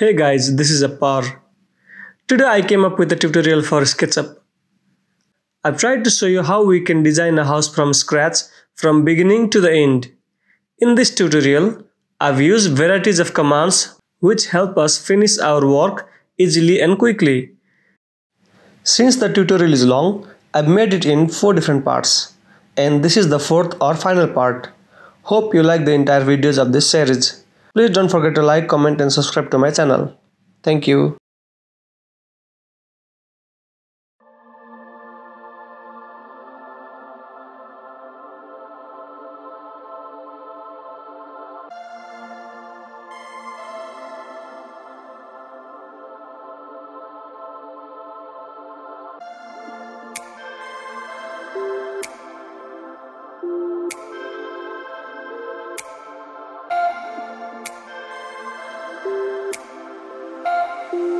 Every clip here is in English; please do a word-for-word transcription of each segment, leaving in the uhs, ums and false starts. Hey guys, this is Appar. Today I came up with a tutorial for SketchUp. I've tried to show you how we can design a house from scratch from beginning to the end. In this tutorial, I've used varieties of commands which help us finish our work easily and quickly. Since the tutorial is long, I've made it in four different parts, and this is the fourth or final part. Hope you like the entire videos of this series. Please don't forget to like, comment and subscribe to my channel. Thank you. Thank you.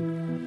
Music.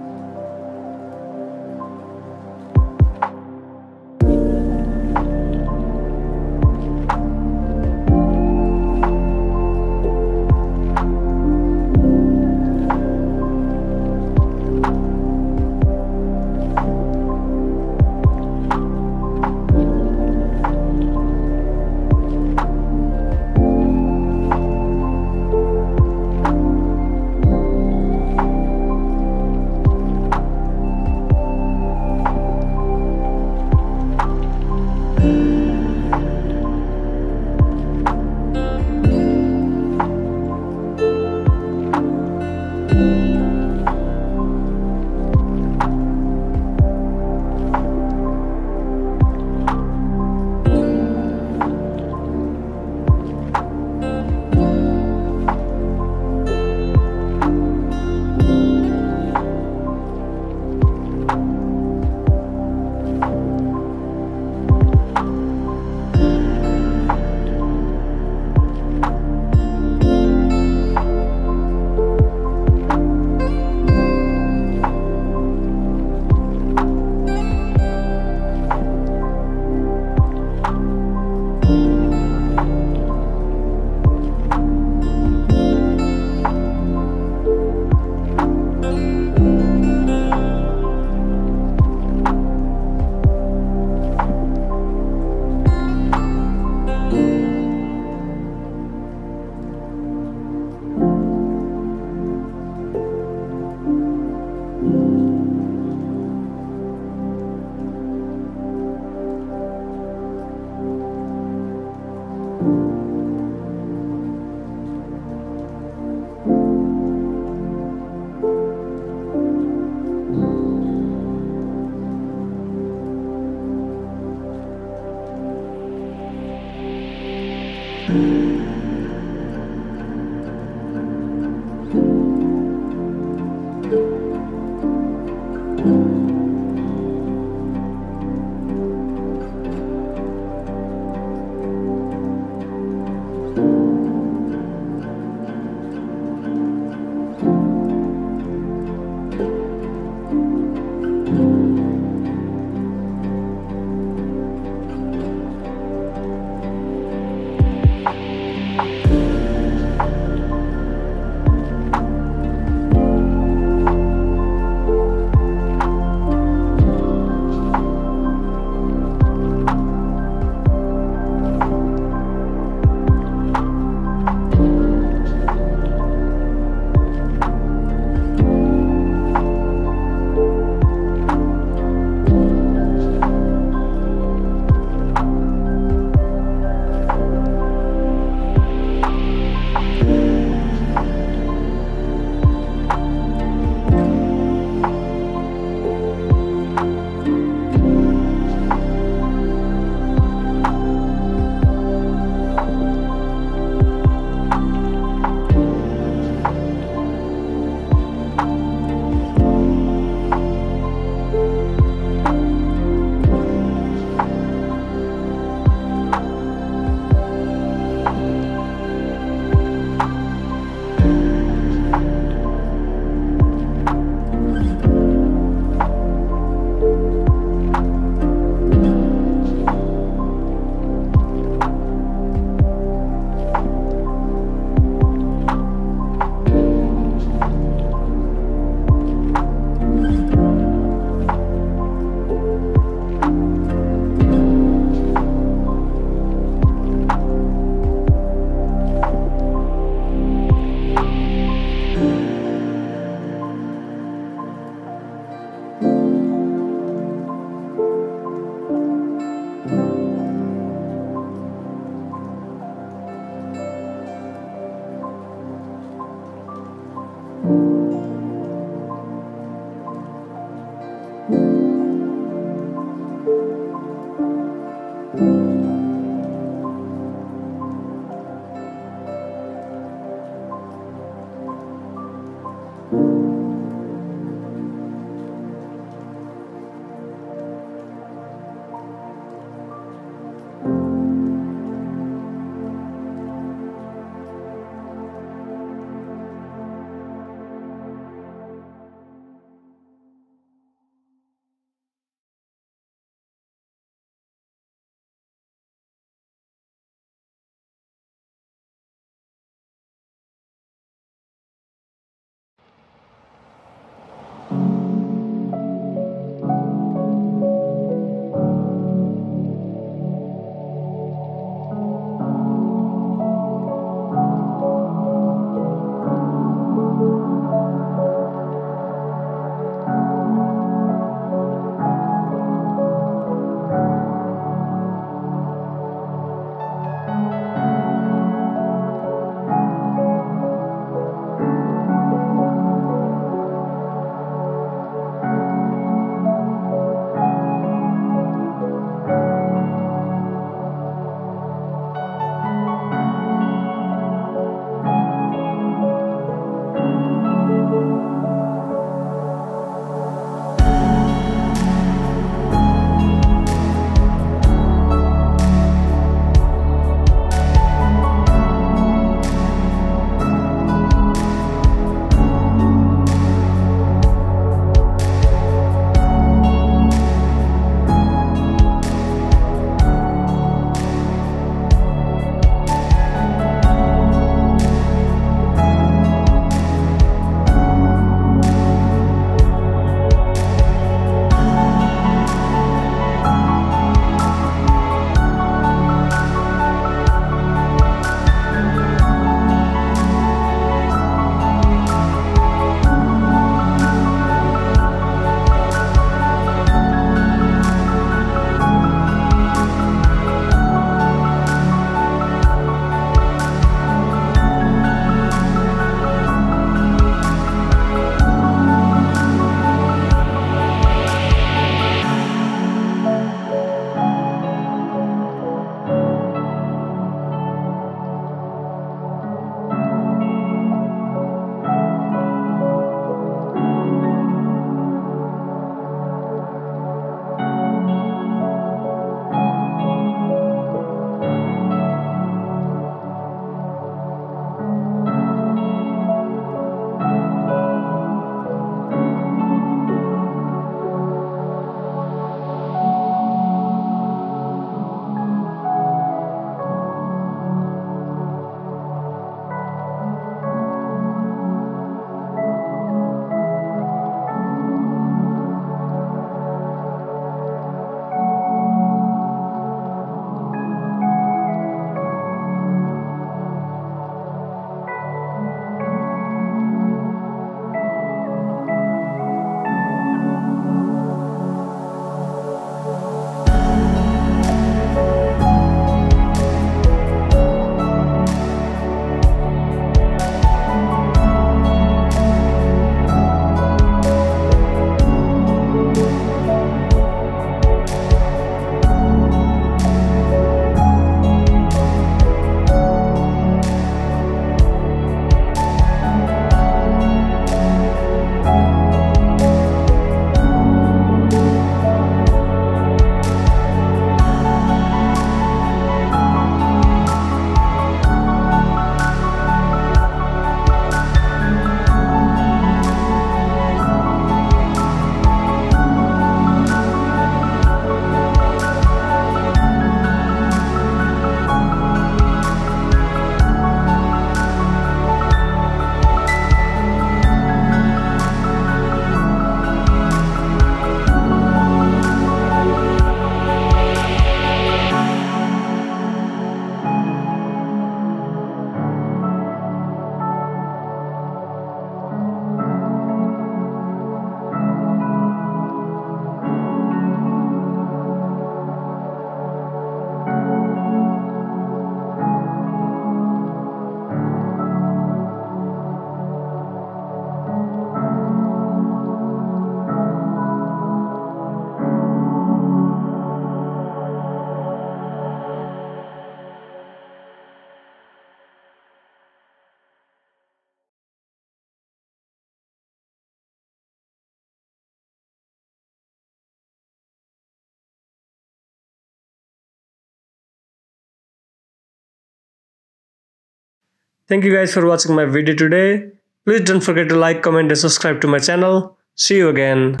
Thank you guys for watching my video today. Please don't forget to like, comment and subscribe to my channel. See you again.